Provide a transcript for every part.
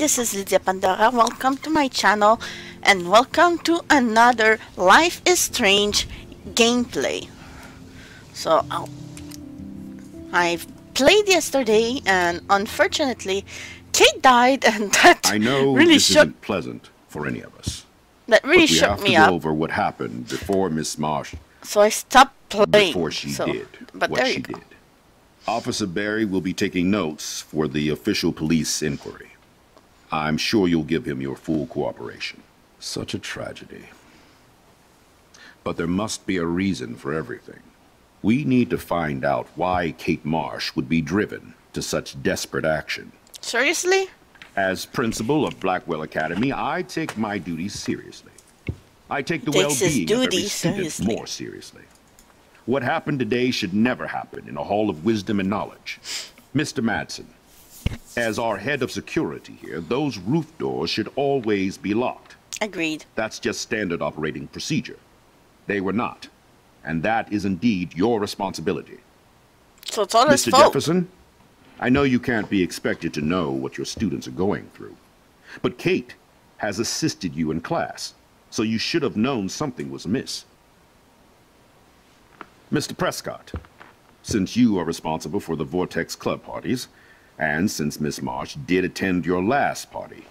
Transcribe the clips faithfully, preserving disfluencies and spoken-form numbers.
this is Lydia Pandora, welcome to my channel and welcome to another Life is Strange gameplay. So, oh, I've played yesterday and unfortunately Kate died, and that I know really this isn't pleasant for any of us. That really shook me up. But we have to go over what happened before Miss Marsh. So I stopped playing. Before she so, did but what there you she go. did. Officer Barry will be taking notes for the official police inquiry. I'm sure you'll give him your full cooperation. Such a tragedy. But there must be a reason for everything. We need to find out why Kate Marsh would be driven to such desperate action. Seriously? As principal of Blackwell Academy, I take my duties seriously. I take the well-being of every student more seriously. What happened today should never happen in a hall of wisdom and knowledge. Mister Madsen, as our head of security here, those roof doors should always be locked. Agreed. That's just standard operating procedure. They were not. And that is indeed your responsibility. So it's all his fault. Mister Jefferson, I know you can't be expected to know what your students are going through. But Kate has assisted you in class, so you should have known something was amiss. Mister Prescott, since you are responsible for the Vortex Club parties, and since Miss Marsh did attend your last party,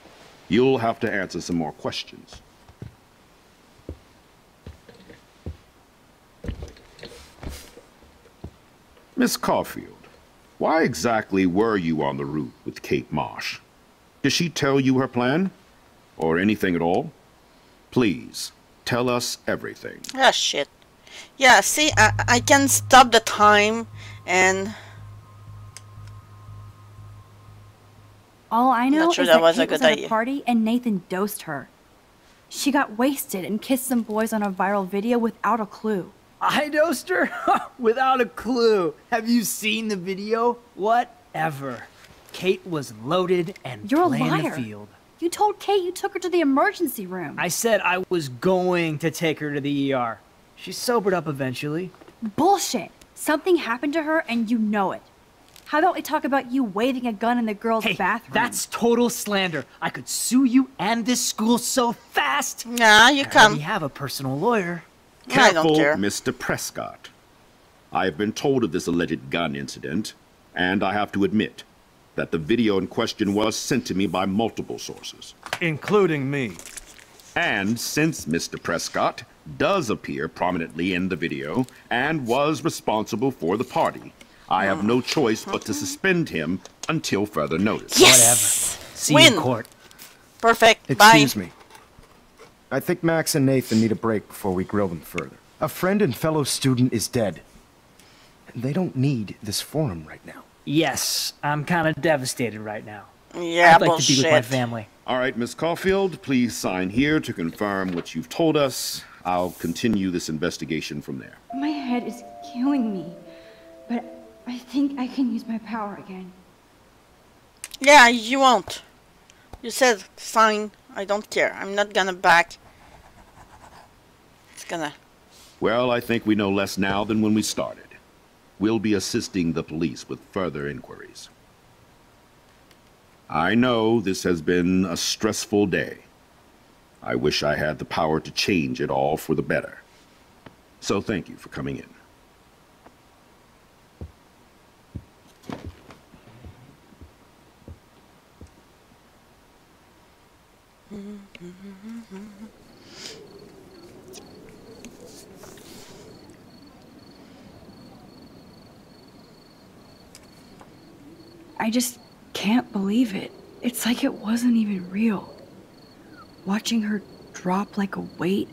you'll have to answer some more questions. Miss Caulfield, why exactly were you on the route with Kate Marsh? Did she tell you her plan? Or anything at all? Please, tell us everything. Ah, shit. Yeah, see, I, I can stop the time and... All I know sure is that, that Kate was at a party and Nathan dosed her. She got wasted and kissed some boys on a viral video without a clue. I dosed her? Without a clue. Have you seen the video? Whatever. Kate was loaded and You're playing a liar. the field. You told Kate you took her to the emergency room. I said I was going to take her to the E R. She sobered up eventually. Bullshit! Something happened to her and you know it. How about we talk about you waving a gun in the girls' hey, bathroom? That's total slander. I could sue you and this school so fast. Nah, you come. We have a personal lawyer. Careful, I don't care. Mister Prescott. I have been told of this alleged gun incident, and I have to admit that the video in question was sent to me by multiple sources. Including me. And since Mister Prescott does appear prominently in the video and was responsible for the party, I have no choice but to suspend him until further notice. Yes! Whatever. See Win. you in court. Perfect. Excuse Bye. me. I think Max and Nathan need a break before we grill them further. A friend and fellow student is dead. They don't need this forum right now. Yes, I'm kind of devastated right now. Yeah, I'd like bullshit. to be with my family. All right, Miss Caulfield, please sign here to confirm what you've told us. I'll continue this investigation from there. My head is killing me, but I think I can use my power again. Yeah, you won't. You said sign. I don't care. I'm not gonna back. It's gonna... Well, I think we know less now than when we started. We'll be assisting the police with further inquiries. I know this has been a stressful day. I wish I had the power to change it all for the better. So thank you for coming in. I just... can't believe it. It's like it wasn't even real. Watching her drop like a weight,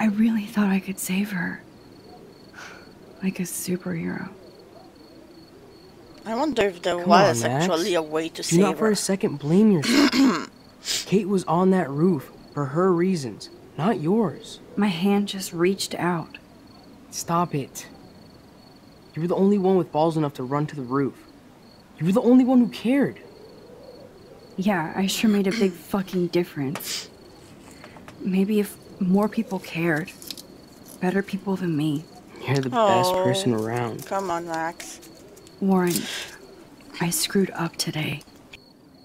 I really thought I could save her. Like a superhero. I wonder if there Come was on, actually a way to Do save her. Do not for a second blame yourself. Kate was on that roof for her reasons, not yours. My hand just reached out. Stop it. You were the only one with balls enough to run to the roof. You were the only one who cared. Yeah, I sure made a big fucking difference. Maybe if more people cared, better people than me. You're the oh, best person around. Come on, Max. Warren, I screwed up today.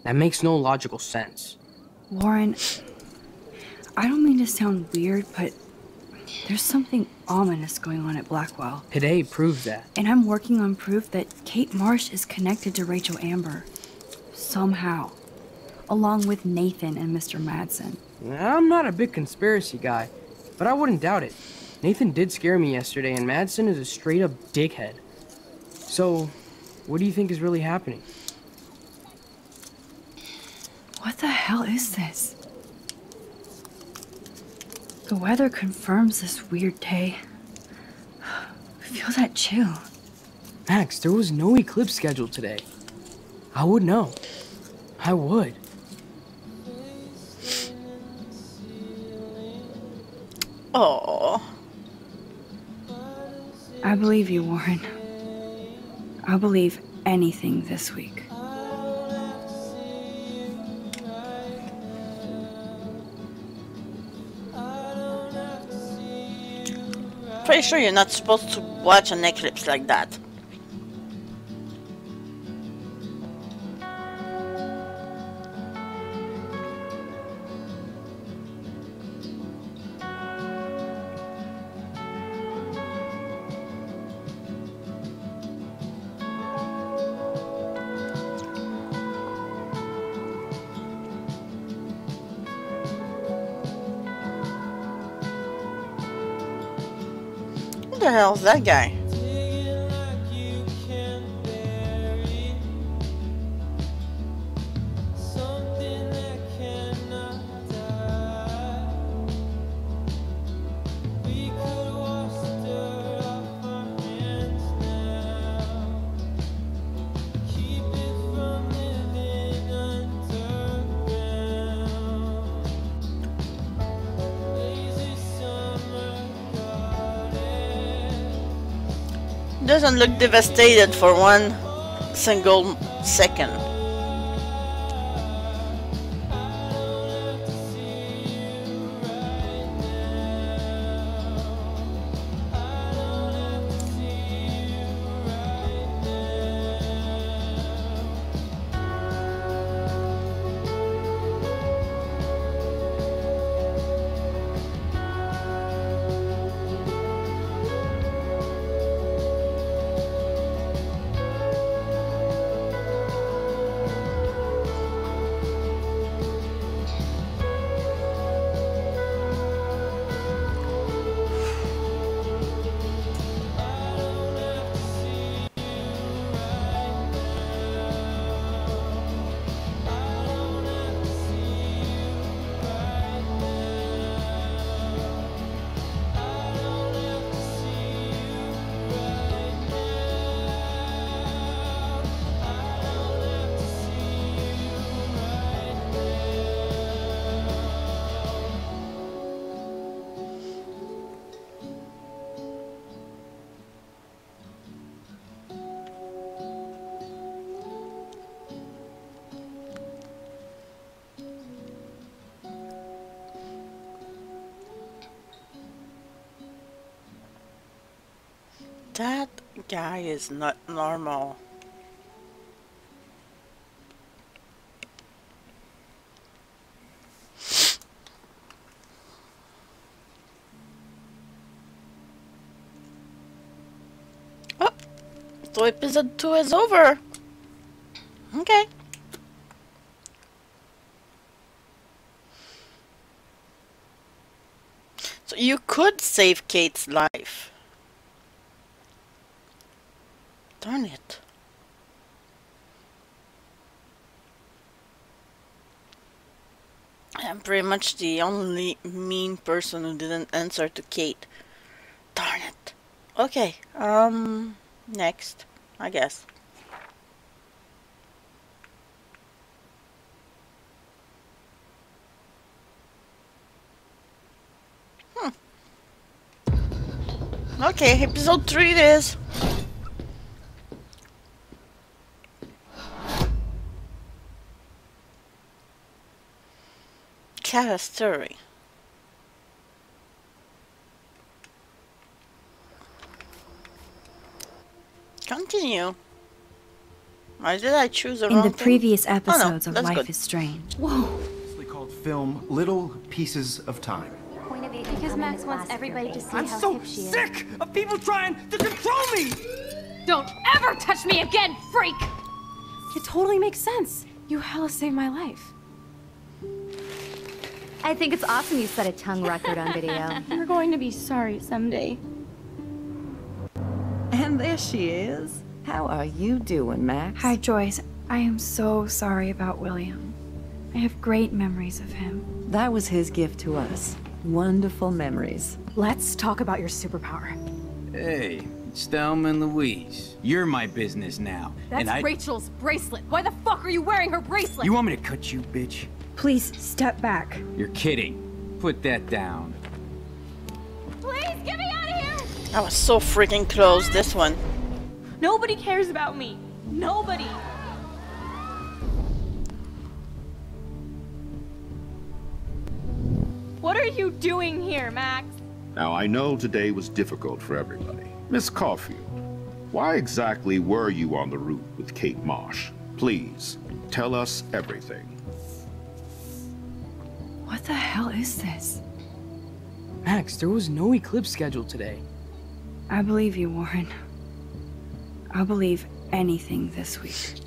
That makes no logical sense. Warren, I don't mean to sound weird, but there's something ominous going on at Blackwell. Today proves that. And I'm working on proof that Kate Marsh is connected to Rachel Amber. Somehow. Along with Nathan and Mister Madsen. I'm not a big conspiracy guy, but I wouldn't doubt it. Nathan did scare me yesterday, and Madsen is a straight-up dickhead. So, what do you think is really happening? What the hell is this? The weather confirms this weird day. I feel that chill. Max, there was no eclipse scheduled today. I would know. I would. Oh. I believe you, Warren. I'll believe anything this week. Pretty sure you're not supposed to watch an eclipse like that. Who the hell's that guy? Doesn't look devastated for one single second. That guy is not normal. Oh, so episode two is over. Okay. So you could save Kate's life. Darn it. I'm pretty much the only mean person who didn't answer to Kate. Darn it. Okay, um, next, I guess. Hmm. Okay, episode three it is. Cat story. Continue. Why did I choose the wrong thing? In the previous episodes of Life is Strange. Whoa. It's called film Little Pieces of Time. Because Max wants everybody to see how hip she is. I'm so sick of people trying to control me! Don't ever touch me again, freak! It totally makes sense. You hella saved my life. I think it's awesome you set a tongue record on video. You're going to be sorry someday. And there she is. How are you doing, Max? Hi, Joyce. I am so sorry about William. I have great memories of him. That was his gift to us. Wonderful memories. Let's talk about your superpower. Hey, it's Thelma and Louise. You're my business now. That's and I... Rachel's bracelet. Why the fuck are you wearing her bracelet? You want me to cut you, bitch? Please, step back. You're kidding. Put that down. Please, get me out of here! I was so freaking close, this one. Nobody cares about me. Nobody. What are you doing here, Max? Now, I know today was difficult for everybody. Miss Caulfield, why exactly were you on the route with Kate Marsh? Please, tell us everything. What the hell is this? Max, there was no eclipse scheduled today. I believe you, Warren. I'll believe anything this week.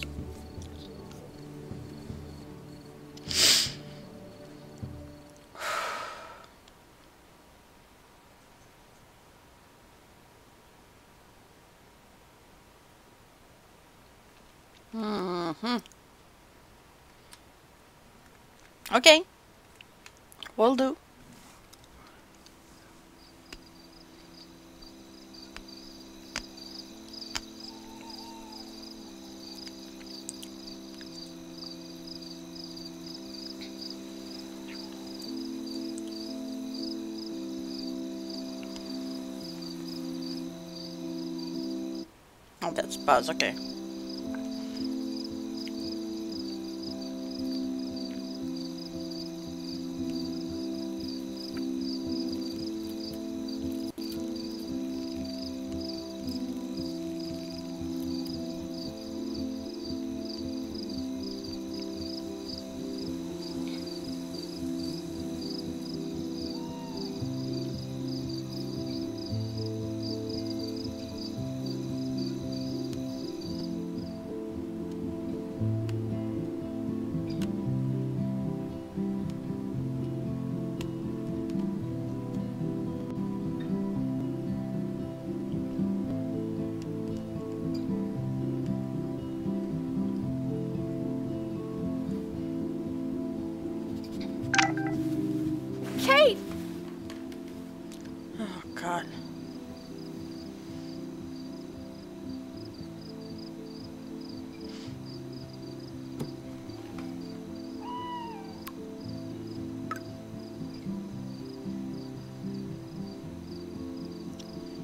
Okay, will do. Oh, that's Buzz, okay.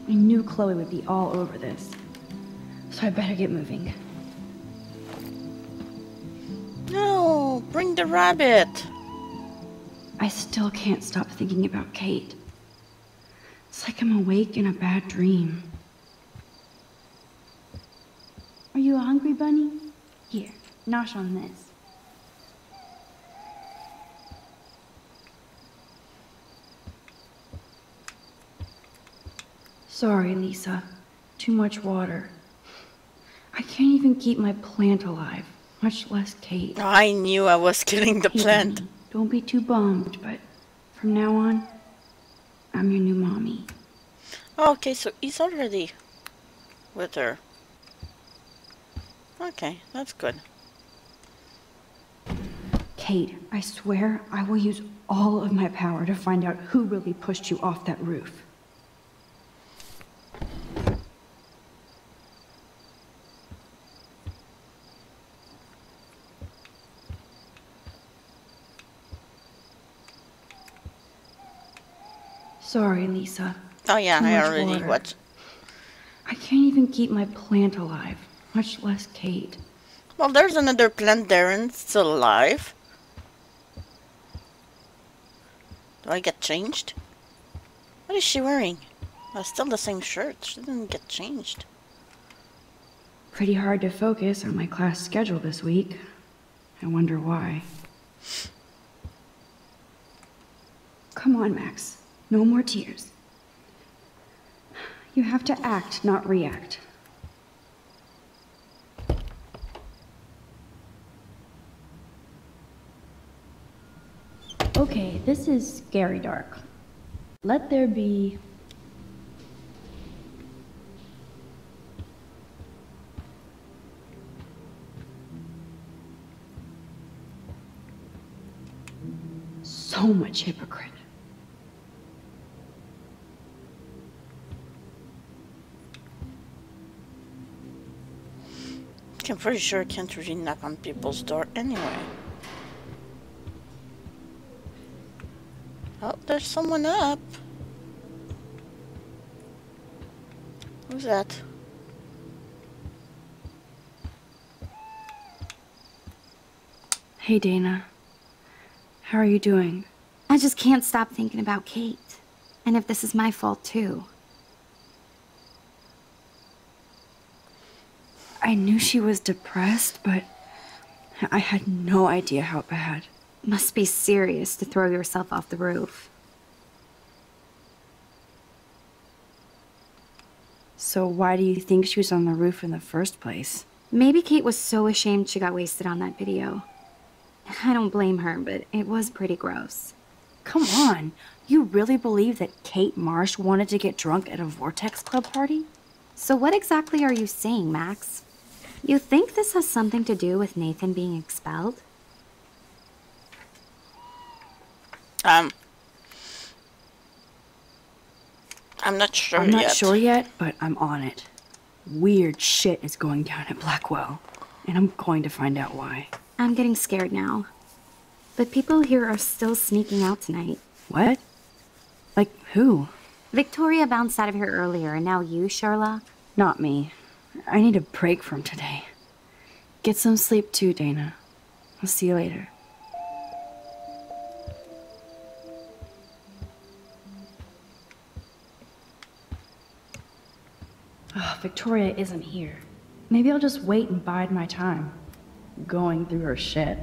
I knew Chloe would be all over this, so I better get moving. No, bring the rabbit. I still can't stop thinking about Kate. It's like I'm awake in a bad dream. Are you hungry, Bunny? Here, nosh on this. Sorry, Lisa. Too much water. I can't even keep my plant alive, much less Kate. I knew I was killing the plant. Hey, don't be too bummed, but from now on, I'm your new mommy. Okay, so he's already with her. Okay, that's good. Kate, I swear I will use all of my power to find out who really pushed you off that roof. Sorry, Lisa. Oh yeah, I already watched. I can't even keep my plant alive, much less Kate. Well, there's another plant there and it's still alive. Do I get changed? What is she wearing? That's still the same shirt. She didn't get changed. Pretty hard to focus on my class schedule this week. I wonder why. Come on, Max. No more tears. You have to act, not react. Okay, this is scary dark. Let there be... so much hypocrite. I'm pretty sure I can't really knock on people's door anyway. Oh, there's someone up. Who's that? Hey, Dana. How are you doing? I just can't stop thinking about Kate. And if this is my fault, too. I knew she was depressed, but I had no idea how bad. Must be serious to throw yourself off the roof. So why do you think she was on the roof in the first place? Maybe Kate was so ashamed she got wasted on that video. I don't blame her, but it was pretty gross. Come on, you really believe that Kate Marsh wanted to get drunk at a Vortex Club party? So what exactly are you saying, Max? You think this has something to do with Nathan being expelled? Um, I'm not sure yet. I'm not sure yet, but I'm on it. Weird shit is going down at Blackwell, and I'm going to find out why. I'm getting scared now. But people here are still sneaking out tonight. What? Like who? Victoria bounced out of here earlier, and now you, Sharla? Not me. I need a break from today. Get some sleep too, Dana. I'll see you later. Oh, Victoria isn't here. Maybe I'll just wait and bide my time. Going through her shit.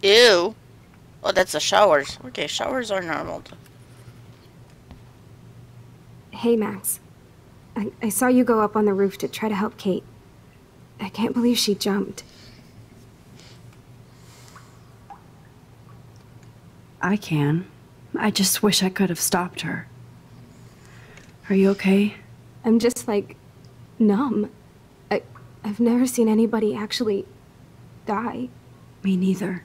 Ew. Oh, that's the showers. Okay, showers are normal. Hey, Max. I, I saw you go up on the roof to try to help Kate. I can't believe she jumped. I can. I just wish I could have stopped her. Are you okay? I'm just, like, numb. I, I've never seen anybody actually die. Me neither.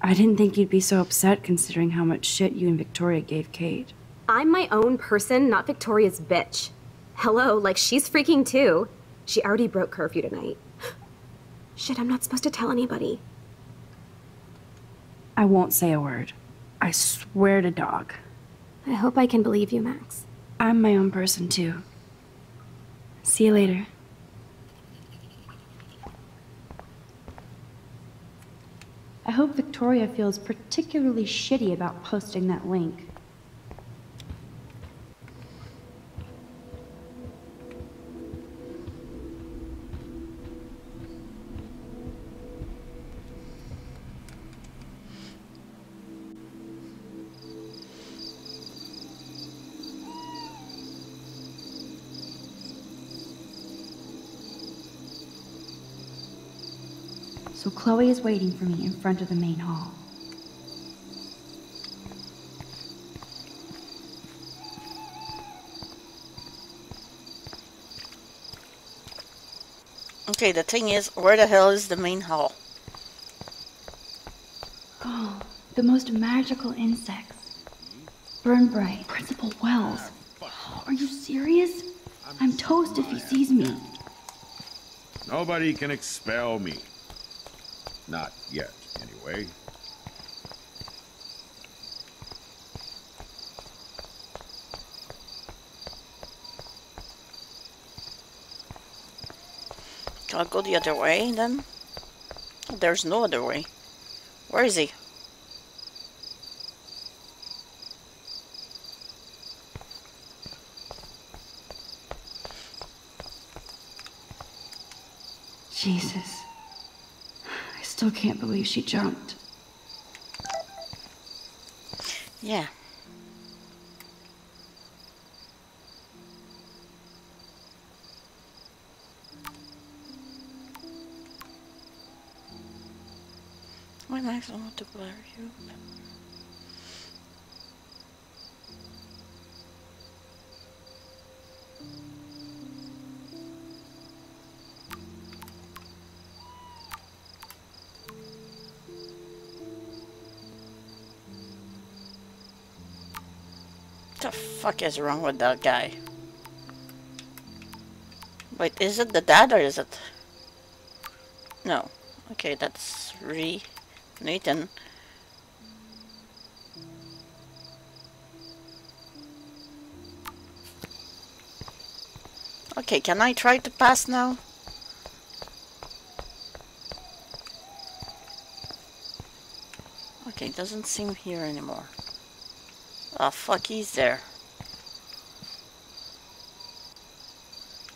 I didn't think you'd be so upset considering how much shit you and Victoria gave Kate. I'm my own person, not Victoria's bitch. Hello, like she's freaking too. She already broke curfew tonight. Shit, I'm not supposed to tell anybody. I won't say a word. I swear to dog. I hope I can believe you, Max. I'm my own person too. See you later. I hope Victoria feels particularly shitty about posting that link. So Chloe is waiting for me in front of the main hall. Okay, the thing is, where the hell is the main hall? Oh, the most magical insects. Burn bright, Principal Wells. Are you serious? I'm toast if he sees me. Nobody can expel me. Not yet, anyway. Can I go the other way, then? There's no other way. Where is he? Jesus. I still can't believe she jumped. Yeah. My legs don't want to blur you. What the fuck is wrong with that guy? Wait, is it the dad or is it? No. Okay, that's re Nathan. Okay, can I try to pass now? Okay, doesn't seem here anymore. Ah, fuck, he's there.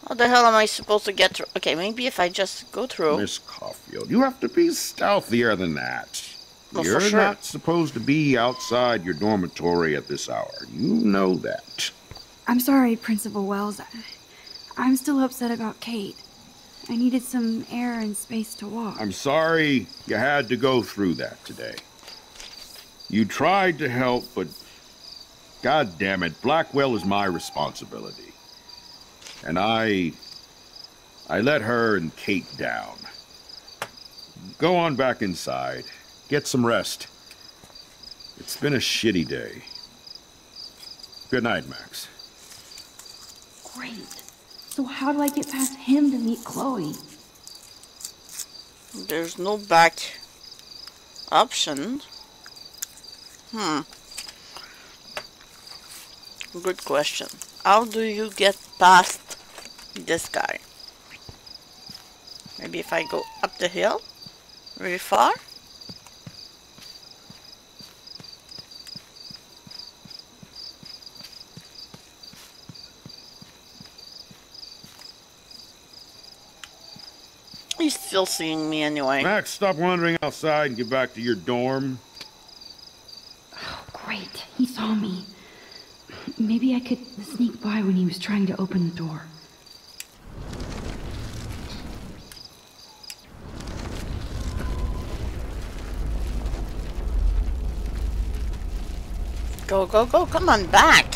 How the hell am I supposed to get through? Okay, maybe if I just go through. Miss Caulfield, you have to be stealthier than that. Well, You're sure. not supposed to be outside your dormitory at this hour. You know that. I'm sorry, Principal Wells. I'm still upset about Kate. I needed some air and space to walk. I'm sorry you had to go through that today. You tried to help, but God damn it, Blackwell is my responsibility. And I, I let her and Kate down. Go on back inside. Get some rest. It's been a shitty day. Good night, Max. Great. So how do I get past him to meet Chloe? There's no back option. Hmm. Good question. How do you get past this guy? Maybe if I go up the hill really far. He's still seeing me anyway. Max, stop wandering outside and get back to your dorm. Oh, great. He saw me. Maybe I could sneak by when he was trying to open the door. Go, go, go, come on back.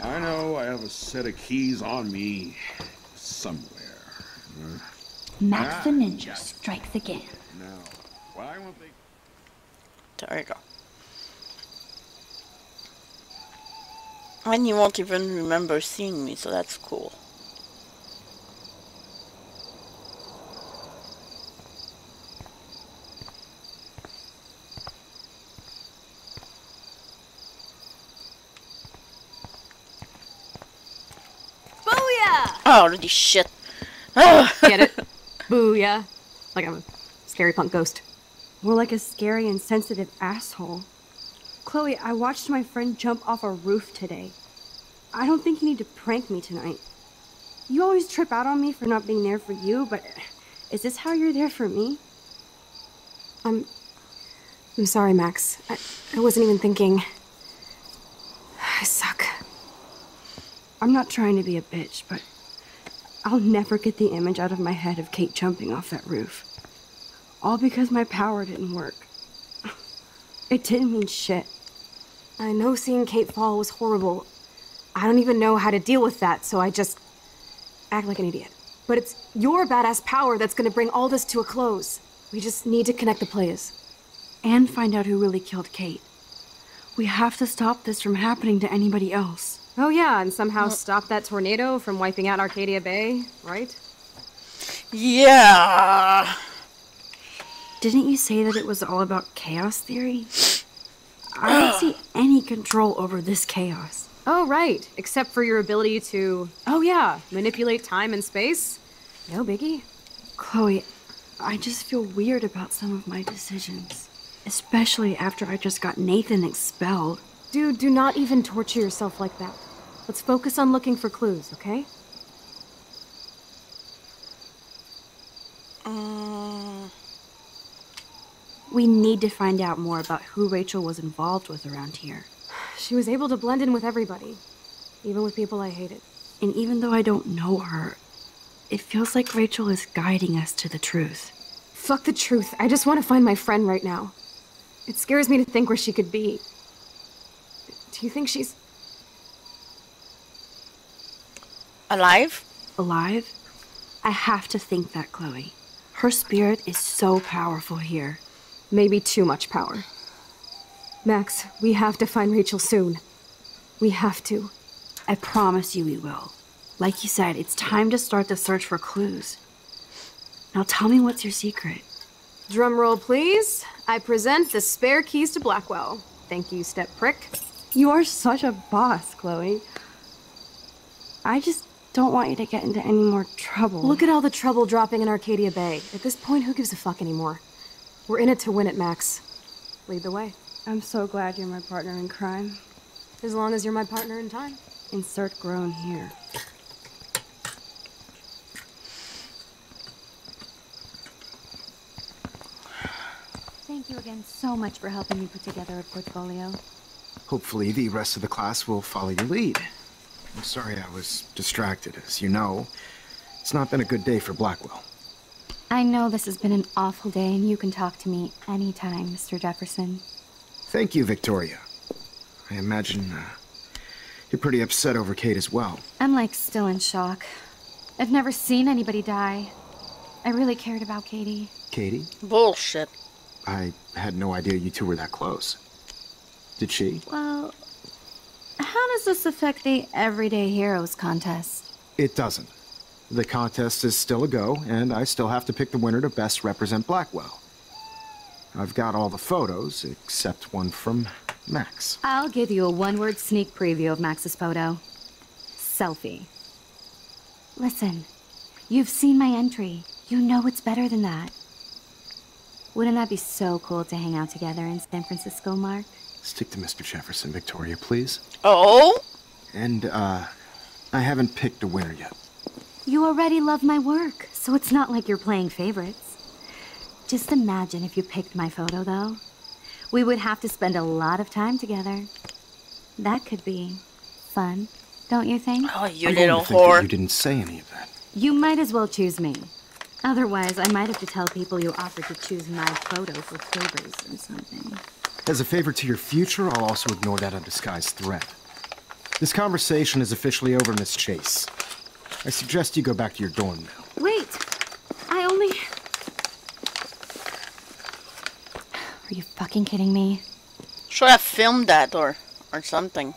I know I have a set of keys on me somewhere. Huh? Max the Ninja strikes again. No. Why won't they? There you go. And you won't even remember seeing me, so that's cool. Booyah! Oh, holy shit. Get it? Booyah. Like I'm a scary punk ghost. More like a scary and sensitive asshole. Chloe, I watched my friend jump off a roof today. I don't think you need to prank me tonight. You always trip out on me for not being there for you, but is this how you're there for me? I'm... I'm sorry, Max. I, I wasn't even thinking. I suck. I'm not trying to be a bitch, but... I'll never get the image out of my head of Kate jumping off that roof. All because my power didn't work. It didn't mean shit. I know seeing Kate fall was horrible. I don't even know how to deal with that, so I just act like an idiot. But it's your badass power that's gonna bring all this to a close. We just need to connect the players. And find out who really killed Kate. We have to stop this from happening to anybody else. Oh yeah, and somehow well, stop that tornado from wiping out Arcadia Bay, right? Yeah! Didn't you say that it was all about chaos theory? I don't see any control over this chaos. Oh, right. Except for your ability to, oh yeah, manipulate time and space. No biggie. Chloe, I just feel weird about some of my decisions. Especially after I just got Nathan expelled. Dude, do not even torture yourself like that. Let's focus on looking for clues, okay? Uh... We need to find out more about who Rachel was involved with around here. She was able to blend in with everybody, even with people I hated. And even though I don't know her, it feels like Rachel is guiding us to the truth. Fuck the truth. I just want to find my friend right now. It scares me to think where she could be. Do you think she's... alive? Alive? I have to think that, Chloe. Her spirit is so powerful here. Maybe too much power. Max, we have to find Rachel soon. We have to. I promise you we will. Like you said, it's time to start the search for clues. Now tell me what's your secret. Drumroll, please. I present the spare keys to Blackwell. Thank you, step prick. You are such a boss, Chloe. I just don't want you to get into any more trouble. Look at all the trouble dropping in Arcadia Bay. At this point, who gives a fuck anymore? We're in it to win it, Max. Lead the way. I'm so glad you're my partner in crime. As long as you're my partner in time. Insert groan here. Thank you again so much for helping me put together a portfolio. Hopefully the rest of the class will follow your lead. I'm sorry I was distracted. As you know, it's not been a good day for Blackwell. I know this has been an awful day, and you can talk to me anytime, Mister Jefferson. Thank you, Victoria. I imagine uh, you're pretty upset over Kate as well. I'm, like, still in shock. I've never seen anybody die. I really cared about Katie. Katie? Bullshit. I had no idea you two were that close. Did she? Well, how does this affect the Everyday Heroes contest? It doesn't. The contest is still a go, and I still have to pick the winner to best represent Blackwell. I've got all the photos, except one from Max. I'll give you a one-word sneak preview of Max's photo. Selfie. Listen, you've seen my entry. You know it's better than that. Wouldn't that be so cool to hang out together in San Francisco, Mark? Stick to Mister Jefferson, Victoria, please. Oh? And, uh, I haven't picked a winner yet. You already love my work, so it's not like you're playing favorites. Just imagine if you picked my photo, though. We would have to spend a lot of time together. That could be fun, don't you think? Oh, you little whore. You didn't say any of that. You might as well choose me. Otherwise, I might have to tell people you offered to choose my photo for favors or something. As a favor to your future, I'll also ignore that undisguised threat. This conversation is officially over, Miss Chase. I suggest you go back to your dorm now. Wait! I only... Are you fucking kidding me? Should I have filmed that or, or something?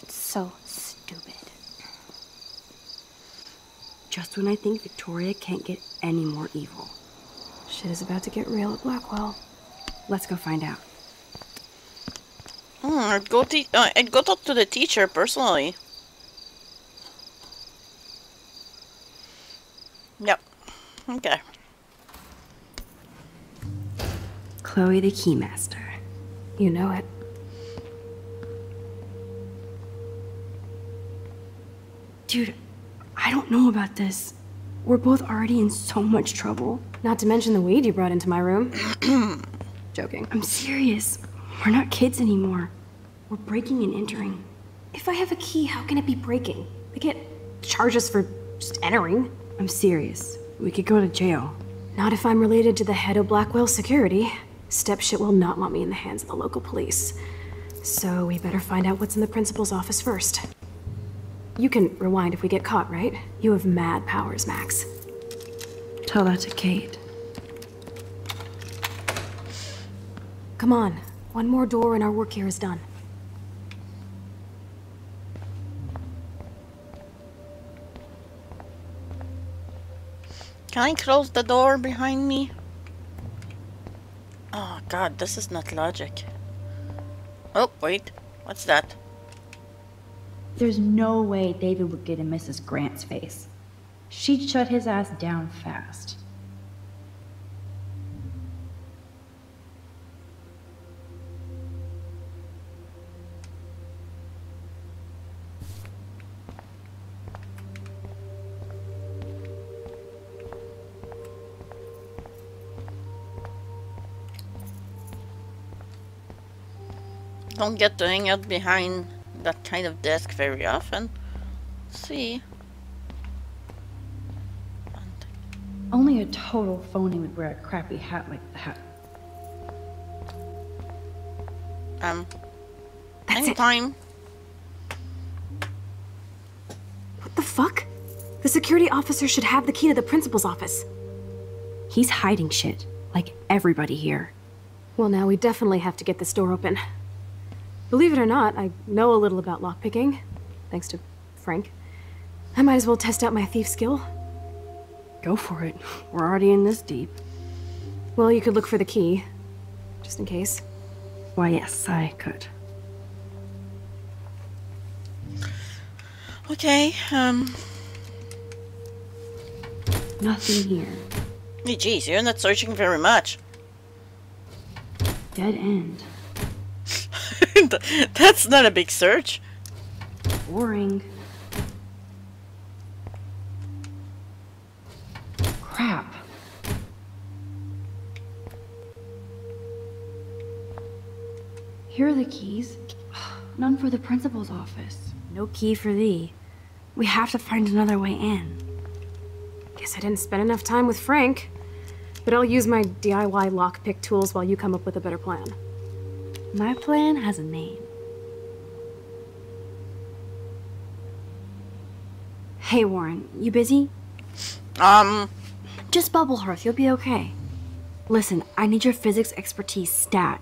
It's so stupid. Just when I think Victoria can't get any more evil. Shit is about to get real at Blackwell. Let's go find out. Hmm, I'd go, te uh, I'd go talk to the teacher personally. Yep. Okay. Chloe the Keymaster. You know it. Dude, I don't know about this. We're both already in so much trouble. Not to mention the weed you brought into my room. Joking. I'm serious. We're not kids anymore. We're breaking and entering. If I have a key, how can it be breaking? They can't charge us for just entering. I'm serious. We could go to jail. Not if I'm related to the head of Blackwell Security. Stepshit will not want me in the hands of the local police. So we better find out what's in the principal's office first. You can rewind if we get caught, right? You have mad powers, Max. Tell that to Kate. Come on. One more door and our work here is done. Can I close the door behind me? Oh god, this is not logic. Oh, wait. What's that? There's no way David would get in Missus Grant's face. She'd shut his ass down fast. Don't get to hang out behind that kind of desk very often. Let's see. Only a total phony would wear a crappy hat like that. Um. That's time. What the fuck? The security officer should have the key to the principal's office. He's hiding shit, like everybody here. Well, now we definitely have to get this door open. Believe it or not, I know a little about lockpicking, thanks to Frank. I might as well test out my thief skill. Go for it. We're already in this deep. Well, you could look for the key, just in case. Why, yes, I could. Okay, um... nothing here. Hey, geez, you're not searching very much. Dead end. That's not a big search. Boring. Crap. Here are the keys. None for the principal's office. No key for thee. We have to find another way in. Guess I didn't spend enough time with Frank. But I'll use my D I Y lockpick tools while you come up with a better plan. My plan has a name. Hey, Warren, you busy? Um... Just bubble hearth, you'll be okay. Listen, I need your physics expertise stat.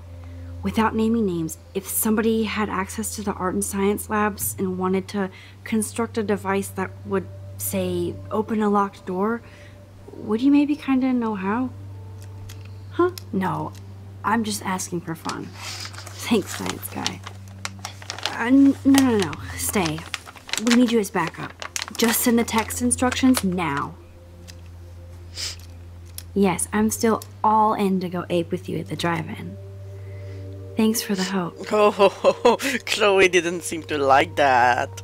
Without naming names, if somebody had access to the art and science labs and wanted to construct a device that would, say, open a locked door, would you maybe kinda know how? Huh? No. I'm just asking for fun. Thanks, science guy. Uh, no, no, no, no. Stay. We need you as backup. Just send the text instructions now. Yes, I'm still all in to go ape with you at the drive-in. Thanks for the hope. Oh, ho, ho, ho. Chloe didn't seem to like that.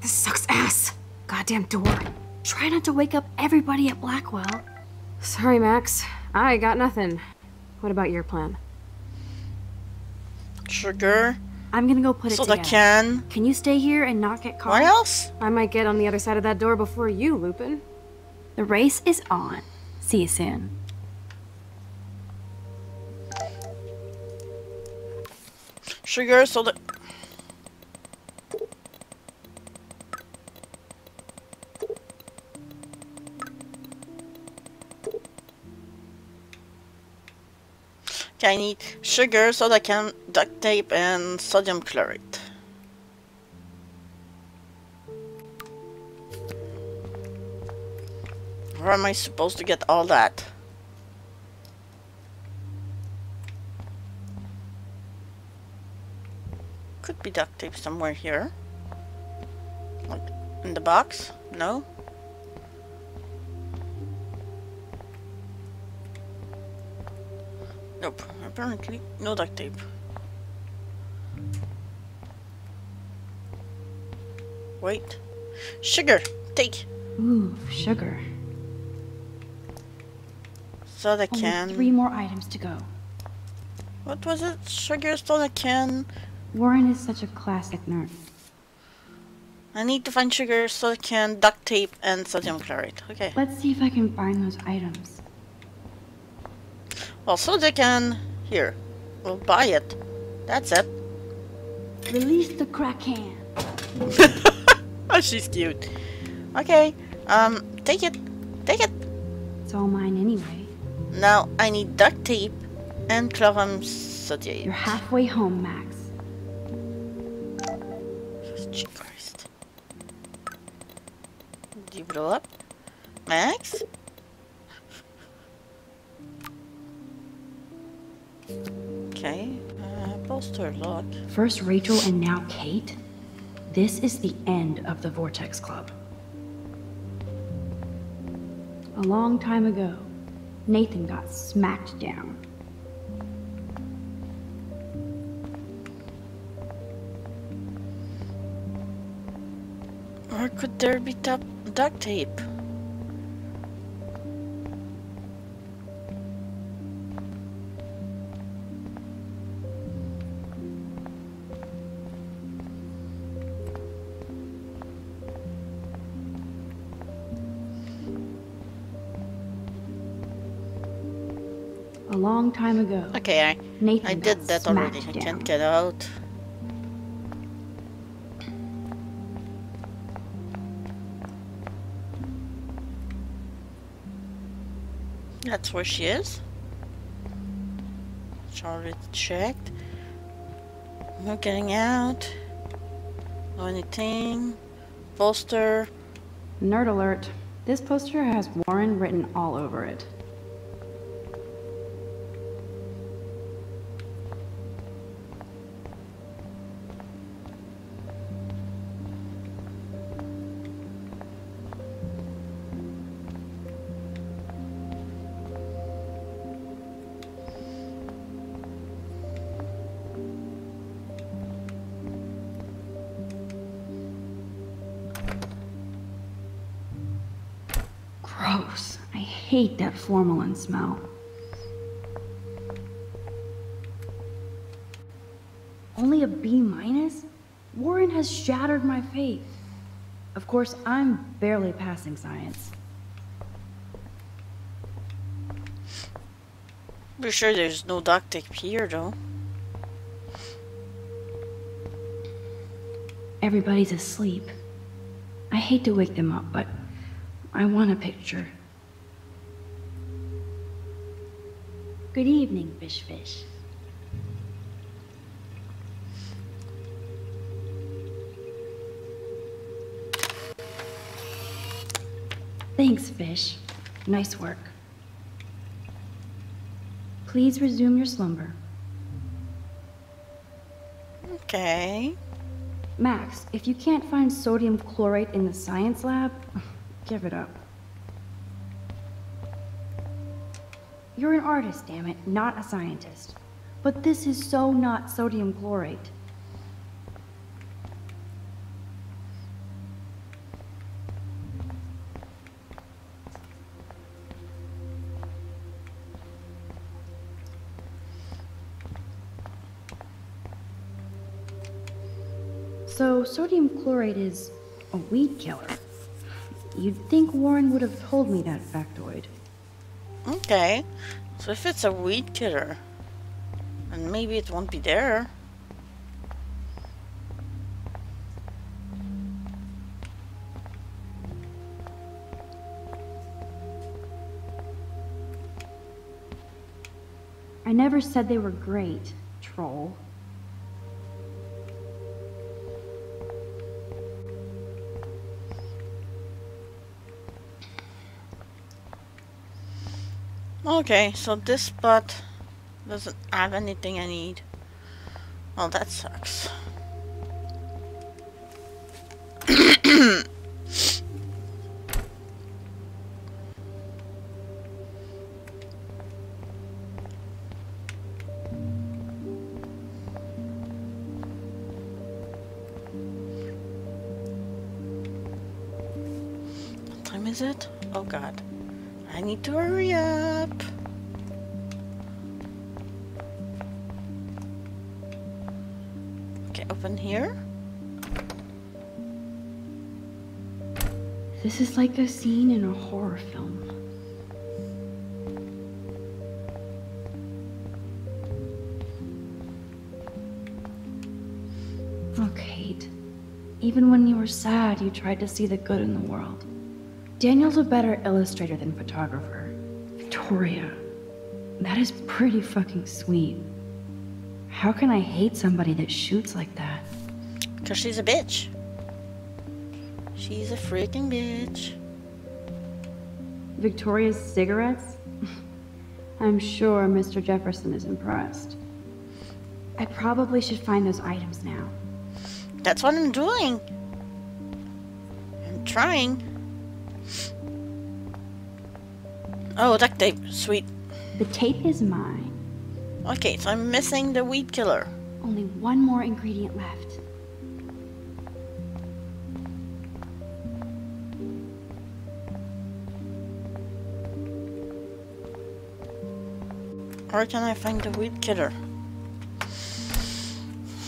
This sucks ass. Goddamn door. Try not to wake up everybody at Blackwell. Sorry, Max. I got nothing. What about your plan? Sugar. I'm gonna go put it together. Soda can. Can you stay here and not get caught? What else? I might get on the other side of that door before you, Lupin. The race is on. See you soon. Sugar, soda. I need sugar, soda can, duct tape, and sodium chlorate. Where am I supposed to get all that? Could be duct tape somewhere here. Like in the box? No? Nope, apparently no duct tape. Wait. Sugar, take. Ooh, sugar. Soda can. Only three more items to go. What was it? Sugar, soda can. Warren is such a classic nerd. I need to find sugar, soda can, duct tape, and sodium chlorate. Okay. Let's see if I can find those items. Well, so they can... Here. We'll buy it. That's it. Release the Kraken. Oh, she's cute. Okay, um, take it. Take it. It's all mine anyway. Now I need duct tape and cloven sodium. You're halfway home, Max. Christ. Did you blow up? Max? Okay. Uh, poster lock. First Rachel and now Kate? This is the end of the Vortex Club. A long time ago, Nathan got smacked down. Or could there be duct tape? A long time ago. Okay, I Nathan I did that already. Down. I can't get out. That's where she is. It's already checked. No getting out. No anything. Poster. Nerd alert. This poster has Warren written all over it. I hate that formalin smell. Only a B minus? Warren has shattered my faith. Of course, I'm barely passing science. Pretty sure there's no duct tape here, though. Everybody's asleep. I hate to wake them up, but I want a picture. Good evening, Fish Fish. Thanks, Fish. Nice work. Please resume your slumber. Okay. Max, if you can't find sodium chlorate in the science lab, give it up. You're an artist, damn it, not a scientist. But this is so not sodium chlorate. So sodium chlorate is a weed killer. You'd think Warren would have told me that factoid. Okay, so if it's a weed killer, and maybe it won't be there. I never said they were great, troll. Okay, so this spot doesn't have anything I need. Well, that sucks. What time is it? Oh God. I need to hurry up. Okay, open here. This is like a scene in a horror film. Oh, Kate. Even when you were sad, you tried to see the good in the world. Daniel's a better illustrator than photographer. Victoria, that is pretty fucking sweet. How can I hate somebody that shoots like that? Because she's a bitch. She's a freaking bitch. Victoria's cigarettes? I'm sure Mister Jefferson is impressed. I probably should find those items now. That's what I'm doing. I'm trying. Oh, duct tape. Sweet. The tape is mine. Okay, so I'm missing the weed killer. Only one more ingredient left. Where can I find the weed killer?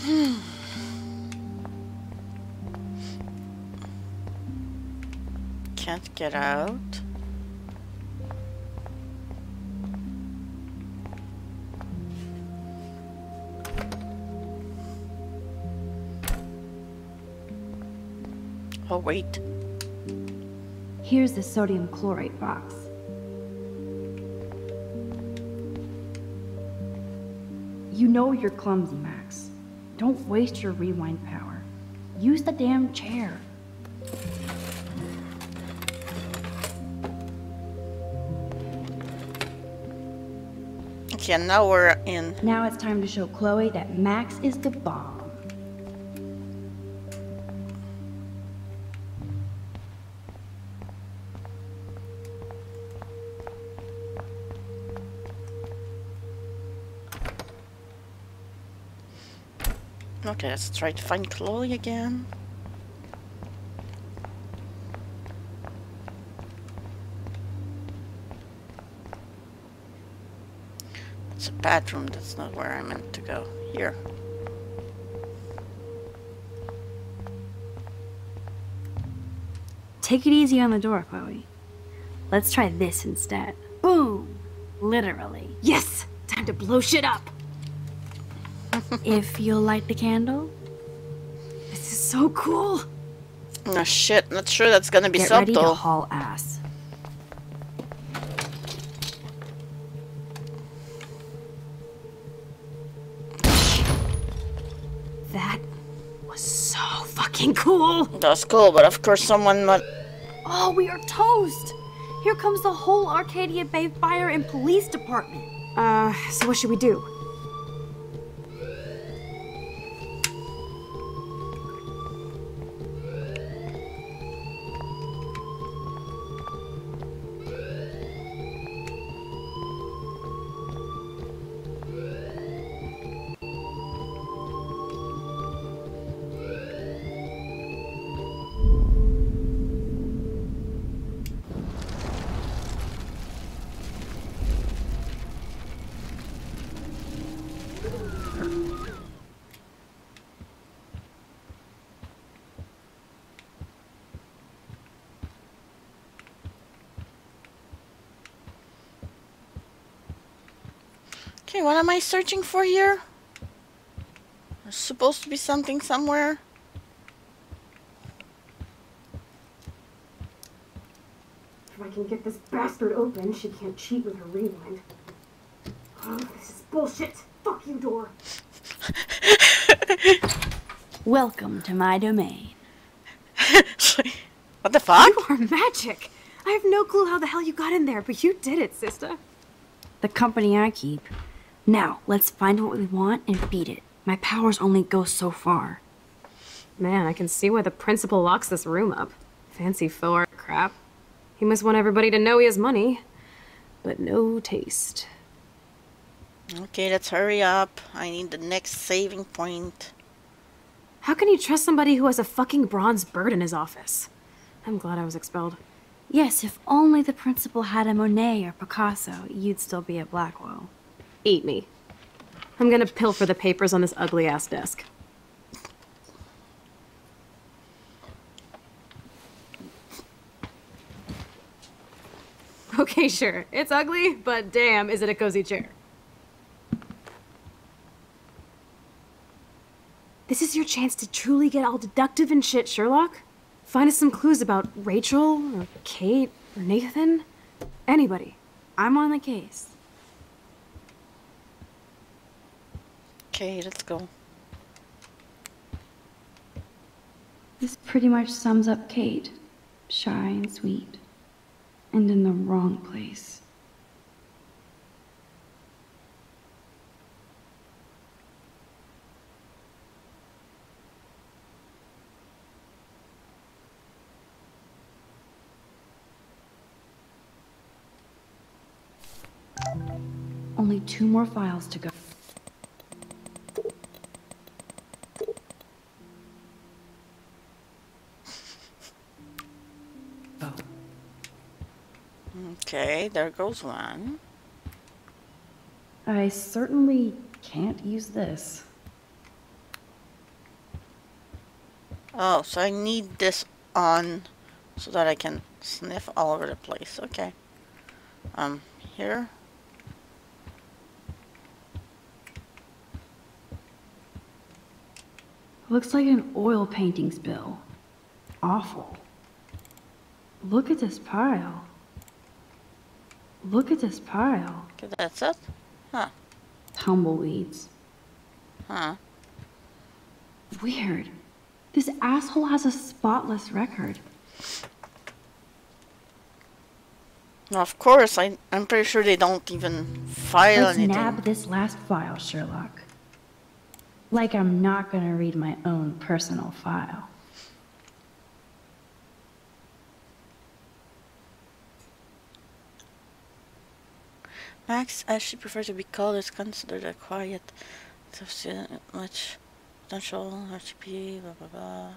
Hmm. Can't get out. Oh, wait. Here's the sodium chlorate box. You know you're clumsy, Max. Don't waste your rewind power. Use the damn chair. Okay, now we're in. Now it's time to show Chloe that Max is the bomb. Okay, let's try to find Chloe again. It's a bathroom, that's not where I meant to go. Here. Take it easy on the door, Chloe. Let's try this instead. Boom! Literally. Yes! Time to blow shit up! If you'll light the candle. This is so cool. Oh shit, not sure that's gonna be Get subtle. Ready to haul ass. That was so fucking cool. That's cool, but of course someone must. Oh, we are toast. Here comes the whole Arcadia Bay Fire and Police Department. Uh, so what should we do? Okay, what am I searching for here? There's supposed to be something somewhere. If I can get this bastard open, she can't cheat with her rewind. Oh, this is bullshit. Fuck you, door. Welcome to my domain. What the fuck? You are magic. I have no clue how the hell you got in there, but you did it, sister. The company I keep. Now, let's find what we want and beat it. My powers only go so far. Man, I can see why the principal locks this room up. Fancy faux art crap. He must want everybody to know he has money, but no taste. Okay, let's hurry up. I need the next saving point. How can you trust somebody who has a fucking bronze bird in his office? I'm glad I was expelled. Yes, if only the principal had a Monet or Picasso, you'd still be at Blackwell. Eat me. I'm gonna pilfer the papers on this ugly-ass desk. Okay, sure. It's ugly, but damn, is it a cozy chair. This is is your chance to truly get all deductive and shit, Sherlock. Find us some clues about Rachel, or Kate, or Nathan. Anybody. I'm on the case. Okay, let's go. This pretty much sums up Kate. Shy and sweet. And in the wrong place. Only two more files to go. Oh. Okay, there goes one. I certainly can't use this. Oh, so I need this on so that I can sniff all over the place. Okay. Um, here. Looks like an oil painting spill. Awful. Look at this pile. Look at this pile. Okay, that's it? Huh. Tumbleweeds. Huh. Weird. This asshole has a spotless record. Now, of course, I, I'm pretty sure they don't even file Let's anything. Let's nab this last file, Sherlock. Like I'm not gonna read my own personal file. Max actually prefers to be called is considered a quiet, much potential, H P, blah blah blah.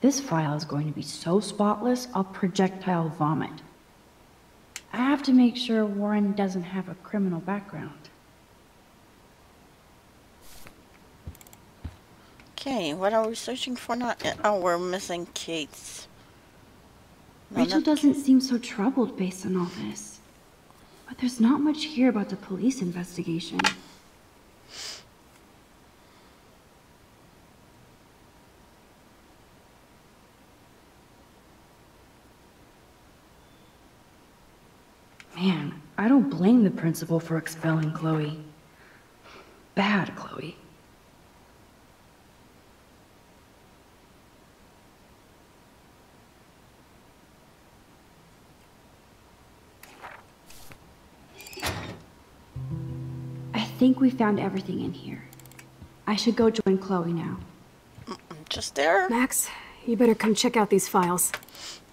This file is going to be so spotless, I'll projectile vomit. I have to make sure Warren doesn't have a criminal background. Okay, what are we searching for now? Oh, we're missing Kate's. No, Rachel doesn't Kate. seem so troubled based on all this. But there's not much here about the police investigation. Man, I don't blame the principal for expelling Chloe. Bad Chloe. I think we found everything in here. I should go join Chloe now. I'm just there. Max, you better come check out these files.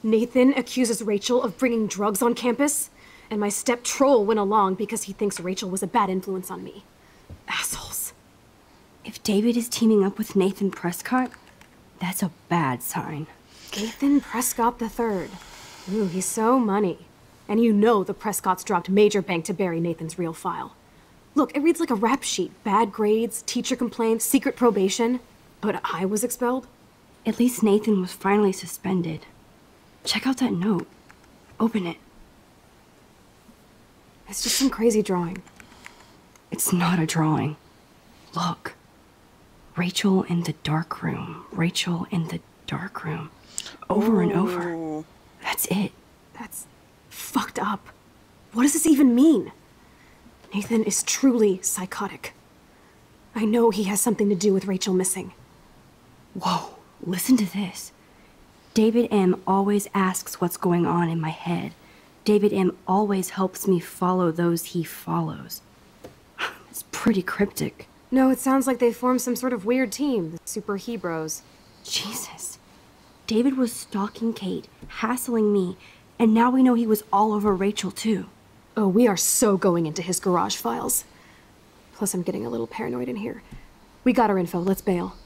Nathan accuses Rachel of bringing drugs on campus. And my step-troll went along because he thinks Rachel was a bad influence on me. Assholes. If David is teaming up with Nathan Prescott, that's a bad sign. Nathan Prescott the third. Ooh, he's so money. And you know the Prescotts dropped major bank to bury Nathan's real file. Look, it reads like a rap sheet. Bad grades, teacher complaints, secret probation. But I was expelled? At least Nathan was finally suspended. Check out that note. Open it. It's just some crazy drawing. It's not a drawing. Look. Rachel in the dark room. Rachel in the dark room. Over Ooh. and over. That's it. That's fucked up. What does this even mean? Nathan is truly psychotic. I know he has something to do with Rachel missing. Whoa, listen to this. David M. always asks what's going on in my head. David M. always helps me follow those he follows. It's pretty cryptic. No, it sounds like they formed some sort of weird team, the Super Hebrews. Jesus. David was stalking Kate, hassling me, and now we know he was all over Rachel, too. Oh, we are so going into his garage files. Plus, I'm getting a little paranoid in here. We got our info, let's bail.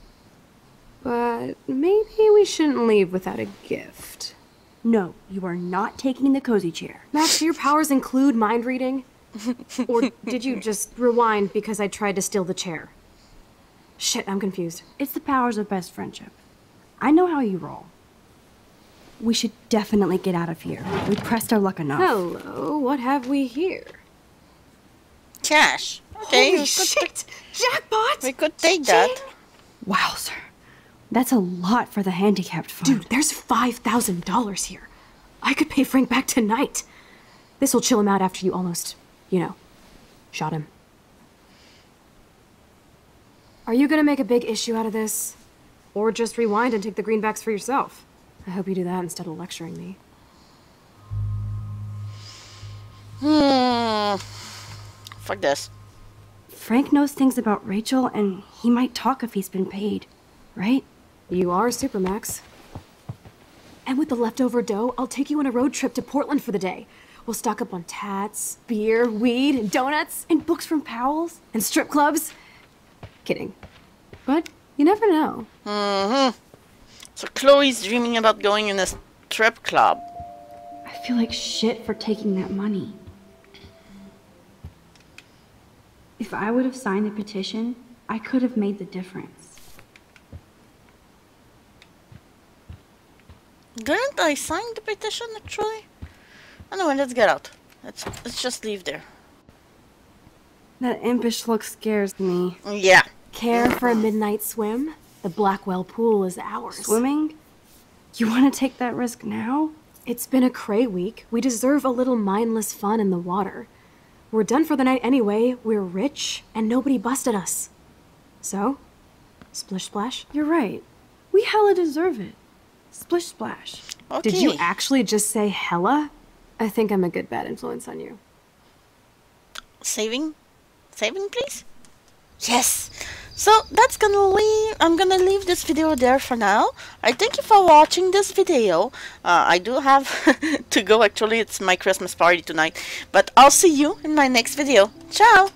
But maybe we shouldn't leave without a gift. No, you are not taking the cozy chair. Max, do your powers include mind reading? Or did you just rewind because I tried to steal the chair? Shit, I'm confused. It's the powers of best friendship. I know how you roll. We should definitely get out of here. We pressed our luck enough. Hello, what have we here? cash. Okay, holy shit! Jackpot! We could take that. Wowzer. That's a lot for the handicapped fund. Dude, there's five thousand dollars here. I could pay Frank back tonight. This'll chill him out after you almost, you know, shot him. Are you gonna make a big issue out of this? Or just rewind and take the greenbacks for yourself? I hope you do that instead of lecturing me. Hmm. Fuck this. Frank knows things about Rachel, and he might talk if he's been paid, right? You are Supermax. And with the leftover dough, I'll take you on a road trip to Portland for the day. We'll stock up on tats, beer, weed, and donuts, and books from Powell's, and strip clubs. Kidding. But you never know. Mm-hmm. So Chloe's dreaming about going in a strip club. I feel like shit for taking that money. If I would have signed the petition, I could have made the difference. Didn't I sign the petition, actually? Anyway, let's get out. Let's, let's just leave there. That impish look scares me. Yeah. Care for a midnight swim? The Blackwell pool is ours. Swimming? You want to take that risk now? It's been a cray week. We deserve a little mindless fun in the water. We're done for the night anyway, we're rich, and nobody busted us. So, splish splash? You're right. We hella deserve it. Splish splash. Okay. Did you actually just say hella? I think I'm a good bad influence on you. Saving? Saving, please? Yes! So, that's gonna leave, I'm gonna leave this video there for now. I thank you for watching this video. Uh, I do have to go, actually, it's my Christmas party tonight. But I'll see you in my next video. Ciao!